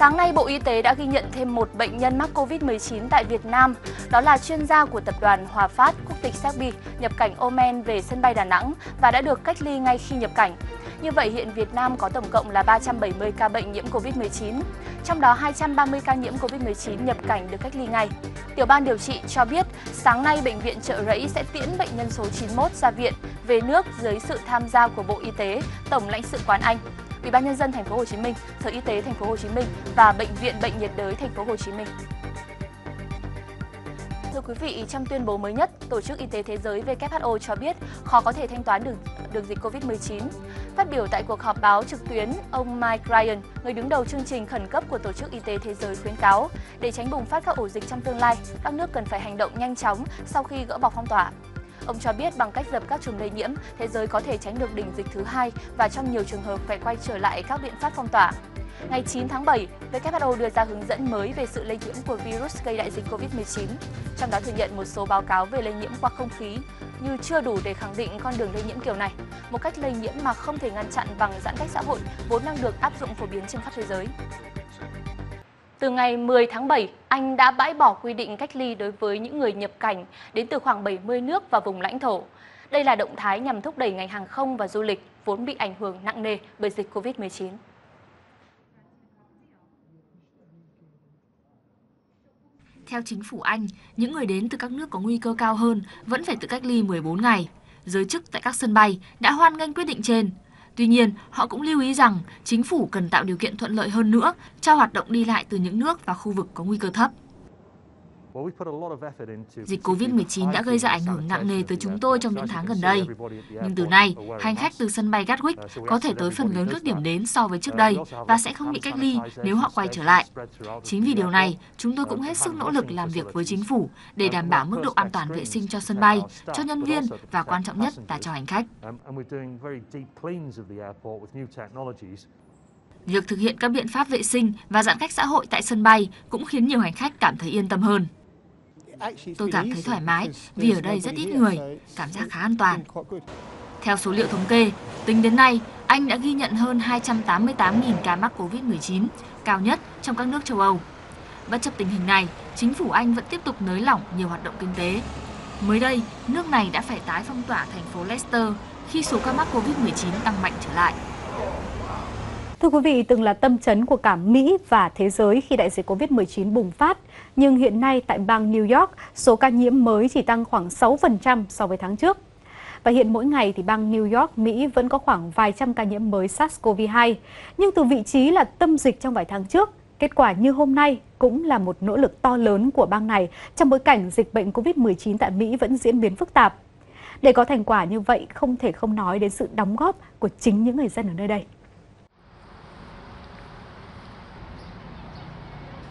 Sáng nay, Bộ Y tế đã ghi nhận thêm một bệnh nhân mắc Covid-19 tại Việt Nam, đó là chuyên gia của Tập đoàn Hòa Phát, quốc tịch Serbia, nhập cảnh Oman về sân bay Đà Nẵng và đã được cách ly ngay khi nhập cảnh. Như vậy, hiện Việt Nam có tổng cộng là 370 ca bệnh nhiễm Covid-19, trong đó 230 ca nhiễm Covid-19 nhập cảnh được cách ly ngay. Tiểu ban điều trị cho biết, sáng nay Bệnh viện Chợ Rẫy sẽ tiễn bệnh nhân số 91 ra viện, về nước dưới sự tham gia của Bộ Y tế, Tổng lãnh sự quán Anh, Ủy ban nhân dân thành phố Hồ Chí Minh, Sở Y tế thành phố Hồ Chí Minh và Bệnh viện Bệnh nhiệt đới thành phố Hồ Chí Minh. Thưa quý vị, trong tuyên bố mới nhất, Tổ chức Y tế Thế giới WHO cho biết khó có thể thanh toán được dịch Covid-19. Phát biểu tại cuộc họp báo trực tuyến, ông Mike Ryan, người đứng đầu chương trình khẩn cấp của Tổ chức Y tế Thế giới khuyến cáo, để tránh bùng phát các ổ dịch trong tương lai, các nước cần phải hành động nhanh chóng sau khi gỡ bỏ phong tỏa. Ông cho biết bằng cách dập các chùm lây nhiễm, thế giới có thể tránh được đỉnh dịch thứ hai và trong nhiều trường hợp phải quay trở lại các biện pháp phong tỏa. Ngày 9 tháng 7, WHO đưa ra hướng dẫn mới về sự lây nhiễm của virus gây đại dịch Covid-19, trong đó thừa nhận một số báo cáo về lây nhiễm qua không khí như chưa đủ để khẳng định con đường lây nhiễm kiểu này, một cách lây nhiễm mà không thể ngăn chặn bằng giãn cách xã hội vốn đang được áp dụng phổ biến trên khắp thế giới. Từ ngày 10 tháng 7, Anh đã bãi bỏ quy định cách ly đối với những người nhập cảnh đến từ khoảng 70 nước và vùng lãnh thổ. Đây là động thái nhằm thúc đẩy ngành hàng không và du lịch vốn bị ảnh hưởng nặng nề bởi dịch Covid-19. Theo chính phủ Anh, những người đến từ các nước có nguy cơ cao hơn vẫn phải tự cách ly 14 ngày. Giới chức tại các sân bay đã hoan nghênh quyết định trên. Tuy nhiên, họ cũng lưu ý rằng chính phủ cần tạo điều kiện thuận lợi hơn nữa cho hoạt động đi lại từ những nước và khu vực có nguy cơ thấp. Dịch Covid-19 đã gây ra ảnh hưởng nặng nề tới chúng tôi trong những tháng gần đây. Nhưng từ nay, hành khách từ sân bay Gatwick có thể tới phần lớn các điểm đến so với trước đây và sẽ không bị cách ly nếu họ quay trở lại. Chính vì điều này, chúng tôi cũng hết sức nỗ lực làm việc với chính phủ để đảm bảo mức độ an toàn vệ sinh cho sân bay, cho nhân viên và quan trọng nhất là cho hành khách. Việc thực hiện các biện pháp vệ sinh và giãn cách xã hội tại sân bay cũng khiến nhiều hành khách cảm thấy yên tâm hơn. Tôi cảm thấy thoải mái vì ở đây rất ít người, cảm giác khá an toàn. Theo số liệu thống kê, tính đến nay, Anh đã ghi nhận hơn 288.000 ca mắc Covid-19, cao nhất trong các nước châu Âu. Bất chấp tình hình này, chính phủ Anh vẫn tiếp tục nới lỏng nhiều hoạt động kinh tế. Mới đây, nước này đã phải tái phong tỏa thành phố Leicester khi số ca mắc Covid-19 tăng mạnh trở lại. Thưa quý vị, từng là tâm chấn của cả Mỹ và thế giới khi đại dịch Covid-19 bùng phát. Nhưng hiện nay tại bang New York, số ca nhiễm mới chỉ tăng khoảng 6% so với tháng trước. Và hiện mỗi ngày thì bang New York, Mỹ vẫn có khoảng vài trăm ca nhiễm mới SARS-CoV-2. Nhưng từ vị trí là tâm dịch trong vài tháng trước, kết quả như hôm nay cũng là một nỗ lực to lớn của bang này trong bối cảnh dịch bệnh Covid-19 tại Mỹ vẫn diễn biến phức tạp. Để có thành quả như vậy, không thể không nói đến sự đóng góp của chính những người dân ở nơi đây.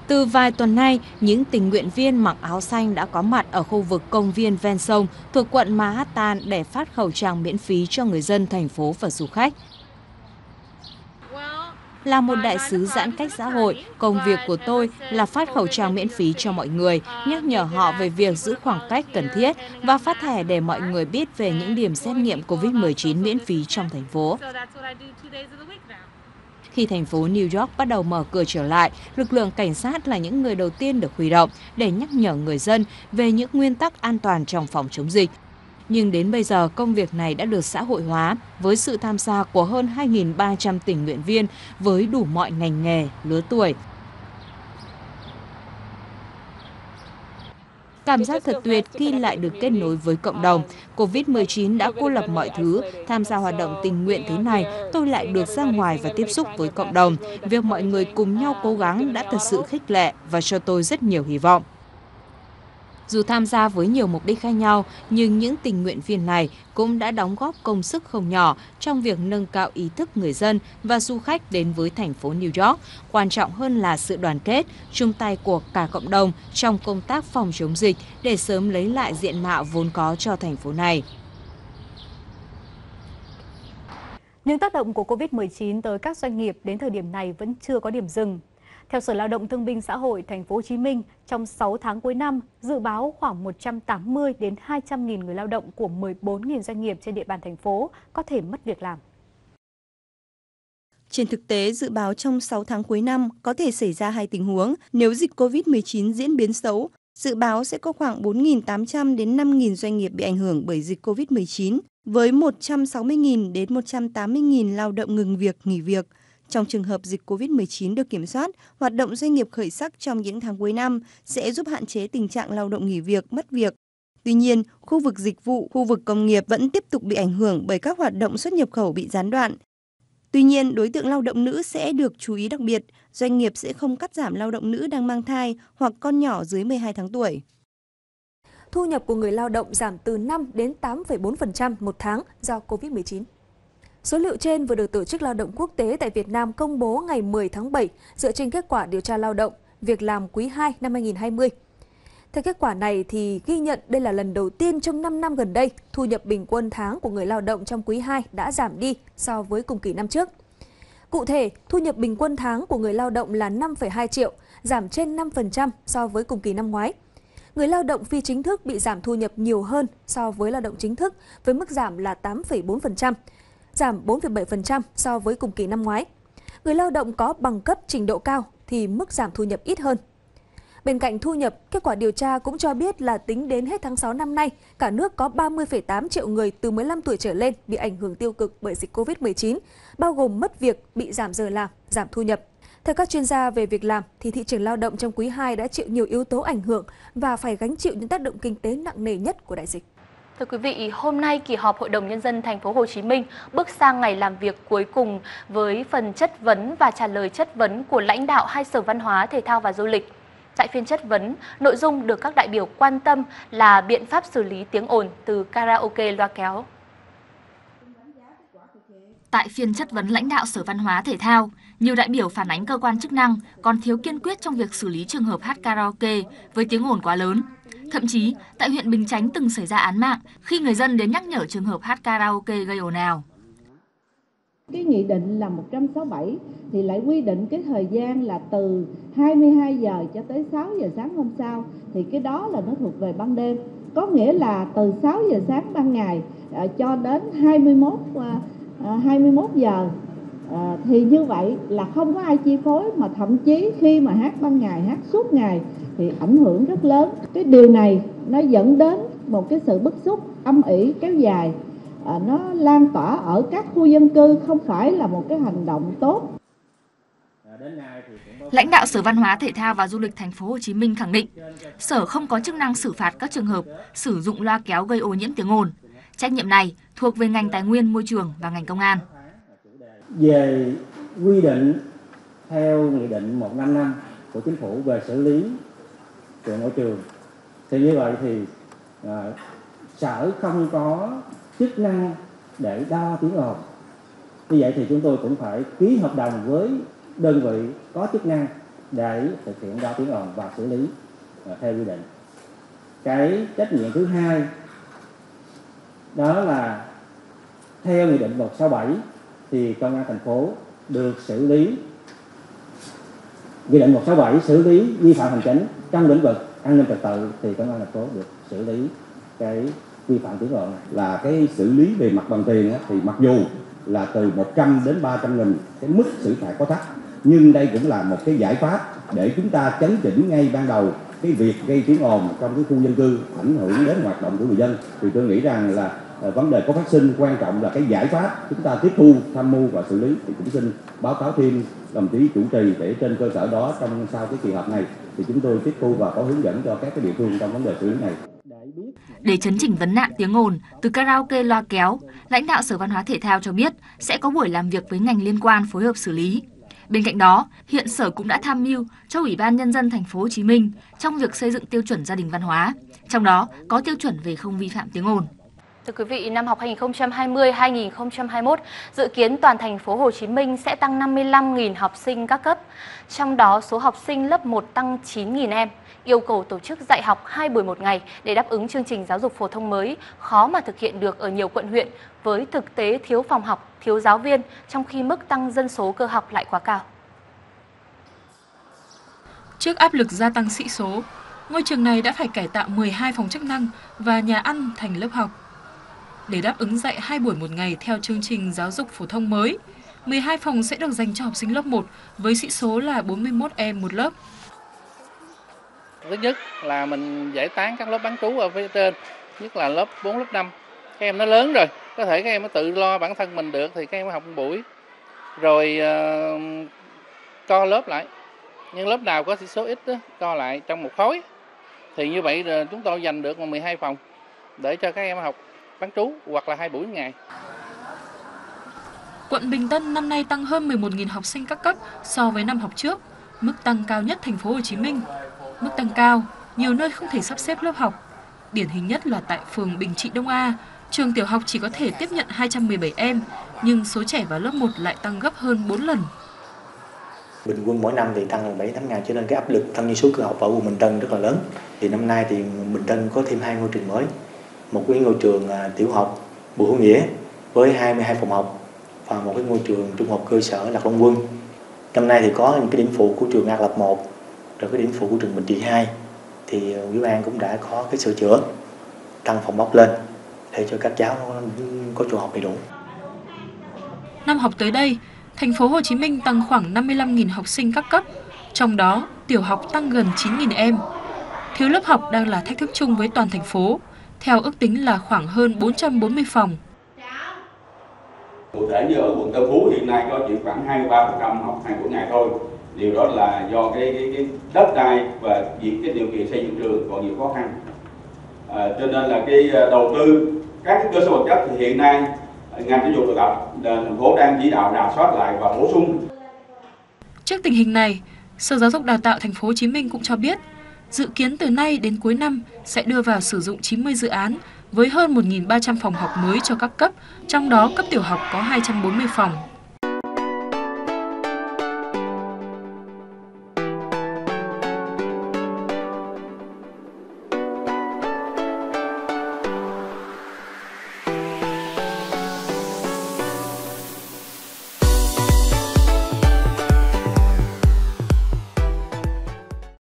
Từ vài tuần nay, những tình nguyện viên mặc áo xanh đã có mặt ở khu vực công viên ven sông thuộc quận Manhattan để phát khẩu trang miễn phí cho người dân thành phố và du khách. Là một đại sứ giãn cách xã hội, công việc của tôi là phát khẩu trang miễn phí cho mọi người, nhắc nhở họ về việc giữ khoảng cách cần thiết và phát thẻ để mọi người biết về những điểm xét nghiệm COVID-19 miễn phí trong thành phố. Khi thành phố New York bắt đầu mở cửa trở lại, lực lượng cảnh sát là những người đầu tiên được huy động để nhắc nhở người dân về những nguyên tắc an toàn trong phòng chống dịch. Nhưng đến bây giờ, công việc này đã được xã hội hóa với sự tham gia của hơn 2.300 tình nguyện viên với đủ mọi ngành nghề, lứa tuổi. Cảm giác thật tuyệt khi lại được kết nối với cộng đồng. Covid-19 đã cô lập mọi thứ. Tham gia hoạt động tình nguyện thế này, tôi lại được ra ngoài và tiếp xúc với cộng đồng. Việc mọi người cùng nhau cố gắng đã thật sự khích lệ và cho tôi rất nhiều hy vọng. Dù tham gia với nhiều mục đích khác nhau, nhưng những tình nguyện viên này cũng đã đóng góp công sức không nhỏ trong việc nâng cao ý thức người dân và du khách đến với thành phố New York. Quan trọng hơn là sự đoàn kết, chung tay của cả cộng đồng trong công tác phòng chống dịch để sớm lấy lại diện mạo vốn có cho thành phố này. Những tác động của Covid-19 tới các doanh nghiệp đến thời điểm này vẫn chưa có điểm dừng. Theo Sở Lao động Thương binh Xã hội Thành phố Hồ Chí Minh, trong 6 tháng cuối năm, dự báo khoảng 180 đến 200.000 người lao động của 14.000 doanh nghiệp trên địa bàn thành phố có thể mất việc làm. Trên thực tế, dự báo trong 6 tháng cuối năm có thể xảy ra hai tình huống. Nếu dịch COVID-19 diễn biến xấu, dự báo sẽ có khoảng 4.800 đến 5.000 doanh nghiệp bị ảnh hưởng bởi dịch COVID-19, với 160.000 đến 180.000 lao động ngừng việc, nghỉ việc. Trong trường hợp dịch COVID-19 được kiểm soát, hoạt động doanh nghiệp khởi sắc trong những tháng cuối năm sẽ giúp hạn chế tình trạng lao động nghỉ việc, mất việc. Tuy nhiên, khu vực dịch vụ, khu vực công nghiệp vẫn tiếp tục bị ảnh hưởng bởi các hoạt động xuất nhập khẩu bị gián đoạn. Tuy nhiên, đối tượng lao động nữ sẽ được chú ý đặc biệt, doanh nghiệp sẽ không cắt giảm lao động nữ đang mang thai hoặc con nhỏ dưới 12 tháng tuổi. Thu nhập của người lao động giảm từ 5 đến 8,4% một tháng do COVID-19. Số liệu trên vừa được Tổ chức Lao động Quốc tế tại Việt Nam công bố ngày 10 tháng 7 dựa trên kết quả điều tra lao động, việc làm quý 2 năm 2020. Theo kết quả này thì ghi nhận đây là lần đầu tiên trong 5 năm gần đây, thu nhập bình quân tháng của người lao động trong quý 2 đã giảm đi so với cùng kỳ năm trước. Cụ thể, thu nhập bình quân tháng của người lao động là 5,2 triệu, giảm trên 5% so với cùng kỳ năm ngoái. Người lao động phi chính thức bị giảm thu nhập nhiều hơn so với lao động chính thức với mức giảm là 8,4%, giảm 4,7% so với cùng kỳ năm ngoái. Người lao động có bằng cấp trình độ cao thì mức giảm thu nhập ít hơn. Bên cạnh thu nhập, kết quả điều tra cũng cho biết là tính đến hết tháng 6 năm nay, cả nước có 30,8 triệu người từ 15 tuổi trở lên bị ảnh hưởng tiêu cực bởi dịch COVID-19, bao gồm mất việc, bị giảm giờ làm, giảm thu nhập. Theo các chuyên gia về việc làm, thì thị trường lao động trong quý 2 đã chịu nhiều yếu tố ảnh hưởng và phải gánh chịu những tác động kinh tế nặng nề nhất của đại dịch. Thưa quý vị, hôm nay kỳ họp Hội đồng Nhân dân Thành phố Hồ Chí Minh bước sang ngày làm việc cuối cùng với phần chất vấn và trả lời chất vấn của lãnh đạo hai Sở Văn hóa, Thể thao và Du lịch. Tại phiên chất vấn, nội dung được các đại biểu quan tâm là biện pháp xử lý tiếng ồn từ karaoke loa kéo. Tại phiên chất vấn lãnh đạo Sở Văn hóa Thể thao, nhiều đại biểu phản ánh cơ quan chức năng còn thiếu kiên quyết trong việc xử lý trường hợp hát karaoke với tiếng ồn quá lớn. Thậm chí, tại huyện Bình Chánh từng xảy ra án mạng khi người dân đến nhắc nhở trường hợp hát karaoke gây ồn ào. Cái nghị định là 167 thì lại quy định cái thời gian là từ 22 giờ cho tới 6 giờ sáng hôm sau, thì cái đó là nó thuộc về ban đêm. Có nghĩa là từ 6 giờ sáng ban ngày cho đến 21 giờ thì như vậy là không có ai chi phối, mà thậm chí khi mà hát ban ngày, hát suốt ngày thì ảnh hưởng rất lớn. Cái điều này nó dẫn đến một cái sự bức xúc âm ỉ kéo dài. Nó lan tỏa ở các khu dân cư không phải là một cái hành động tốt. Lãnh đạo Sở Văn hóa, Thể thao và Du lịch Thành phố Hồ Chí Minh khẳng định, Sở không có chức năng xử phạt các trường hợp sử dụng loa kéo gây ô nhiễm tiếng ồn. Trách nhiệm này thuộc về ngành Tài nguyên Môi trường và ngành Công an. Về quy định theo nghị định 155 của Chính phủ về xử lý chuyện môi trường, thì như vậy thì Sở không có chức năng để đo tiếng ồn. Như vậy thì chúng tôi cũng phải ký hợp đồng với đơn vị có chức năng để thực hiện đo tiếng ồn và xử lý theo quy định. Cái trách nhiệm thứ hai đó là theo nghị định 167 thì Công an thành phố được xử lý, nghị định 167 xử lý vi phạm hành chính trong lĩnh vực an ninh trật tự thì Công an thành phố được xử lý cái vi phạm tiếng ồn này. Là cái xử lý về mặt bằng tiền thì mặc dù là từ 100 đến 300.000 cái mức xử phạt có thấp, nhưng đây cũng là một cái giải pháp để chúng ta chấn chỉnh ngay ban đầu cái việc gây tiếng ồn trong cái khu dân cư ảnh hưởng đến hoạt động của người dân. Thì tôi nghĩ rằng là vấn đề có phát sinh, quan trọng là cái giải pháp chúng ta tiếp thu, tham mưu và xử lý. Thì cũng xin báo cáo thêm đồng chí chủ trì để trên cơ sở đó trong sau cái kỳ họp này thì chúng tôi tiếp thu và có hướng dẫn cho các cái địa phương trong vấn đề xử lý này. Để chấn chỉnh vấn nạn tiếng ồn từ karaoke loa kéo, lãnh đạo Sở Văn hóa Thể thao cho biết sẽ có buổi làm việc với ngành liên quan phối hợp xử lý. Bên cạnh đó, hiện Sở cũng đã tham mưu cho Ủy ban Nhân dân Thành phố Hồ Chí Minh trong việc xây dựng tiêu chuẩn gia đình văn hóa, trong đó có tiêu chuẩn về không vi phạm tiếng ồn. Thưa quý vị, năm học 2020-2021 dự kiến toàn Thành phố Hồ Chí Minh sẽ tăng 55.000 học sinh các cấp, trong đó số học sinh lớp 1 tăng 9.000 em. Yêu cầu tổ chức dạy học 2 buổi một ngày để đáp ứng chương trình giáo dục phổ thông mới khó mà thực hiện được ở nhiều quận huyện với thực tế thiếu phòng học, thiếu giáo viên trong khi mức tăng dân số cơ học lại quá cao. Trước áp lực gia tăng sĩ số, ngôi trường này đã phải cải tạo 12 phòng chức năng và nhà ăn thành lớp học. Để đáp ứng dạy 2 buổi một ngày theo chương trình giáo dục phổ thông mới, 12 phòng sẽ được dành cho học sinh lớp 1 với sĩ số là 41 em một lớp. Thứ nhất là mình giải tán các lớp bán trú ở phía trên, nhất là lớp 4, lớp 5. Các em nó lớn rồi, có thể các em nó tự lo bản thân mình được thì các em học một buổi. Rồi co lớp lại, nhưng lớp nào có sĩ số ít đó, co lại trong một khối. Thì như vậy chúng tôi dành được 12 phòng để cho các em học bán trú hoặc là 2 buổi ngày. Quận Bình Tân năm nay tăng hơn 11.000 học sinh các cấp so với năm học trước, mức tăng cao nhất thành phố Hồ Chí Minh. Mức tăng cao, nhiều nơi không thể sắp xếp lớp học. Điển hình nhất là tại phường Bình Trị Đông A, trường tiểu học chỉ có thể tiếp nhận 217 em, nhưng số trẻ vào lớp 1 lại tăng gấp hơn 4 lần. Bình quân mỗi năm thì tăng là 7-8 ngàn, cho nên cái áp lực tăng như số cửa học ở quận Bình Tân rất là lớn. Thì năm nay thì Bình Tân có thêm 2 ngôi trường mới, một cái ngôi trường tiểu học Bùi Hữu Nghĩa với 22 phòng học và một cái ngôi trường trung học cơ sở Lạc Long Quân. Năm nay thì có những cái điểm phụ của trường An Lập 1, rồi cái điểm phụ của trường Bình Điền 2 thì ủy ban cũng đã có cái sửa chữa tăng phòng học lên để cho các cháu có chỗ học đầy đủ. Năm học tới đây, thành phố Hồ Chí Minh tăng khoảng 55.000 học sinh các cấp, trong đó tiểu học tăng gần 9.000 em. Thiếu lớp học đang là thách thức chung với toàn thành phố, theo ước tính là khoảng hơn 440 phòng. Cụ thể như ở quận Tân Phú hiện nay có chỉ khoảng 23% học 2 buổi ngày thôi. Điều đó là do cái đất đai và việc cái điều kiện xây dựng trường còn nhiều khó khăn. Cho nên là cái đầu tư các cơ sở vật chất thì hiện nay ngành giáo dục đào tạo thành phố đang chỉ đạo rà soát lại và bổ sung. Trước tình hình này, Sở Giáo dục Đào tạo Thành phố Hồ Chí Minh cũng cho biết dự kiến từ nay đến cuối năm sẽ đưa vào sử dụng 90 dự án với hơn 1.300 phòng học mới cho các cấp, trong đó cấp tiểu học có 240 phòng.